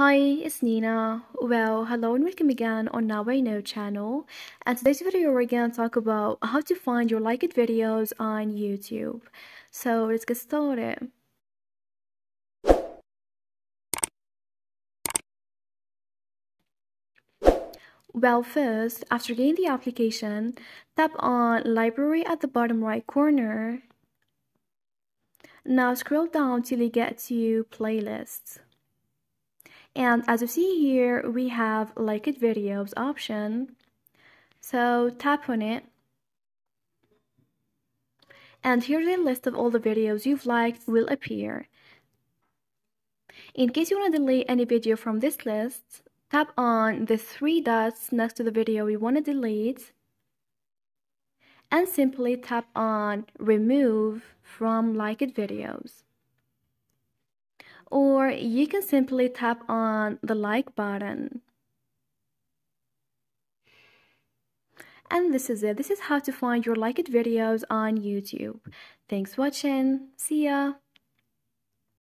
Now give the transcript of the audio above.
Hi, it's Nina. Well, hello and welcome again on Now I Know channel. And today's video we're gonna talk about how to find your liked videos on YouTube. So let's get started. Well, first, after getting the application, tap on Library at the bottom right corner. Now scroll down till you get to Playlists. And as you see here, we have liked videos option. So tap on it. And here's a list of all the videos you've liked will appear. In case you want to delete any video from this list, tap on the three dots next to the video you want to delete. And simply tap on Remove from Liked Videos. Or you can simply tap on the like button. And this is it. This is how to find your liked videos on YouTube. Thanks for watching. See ya.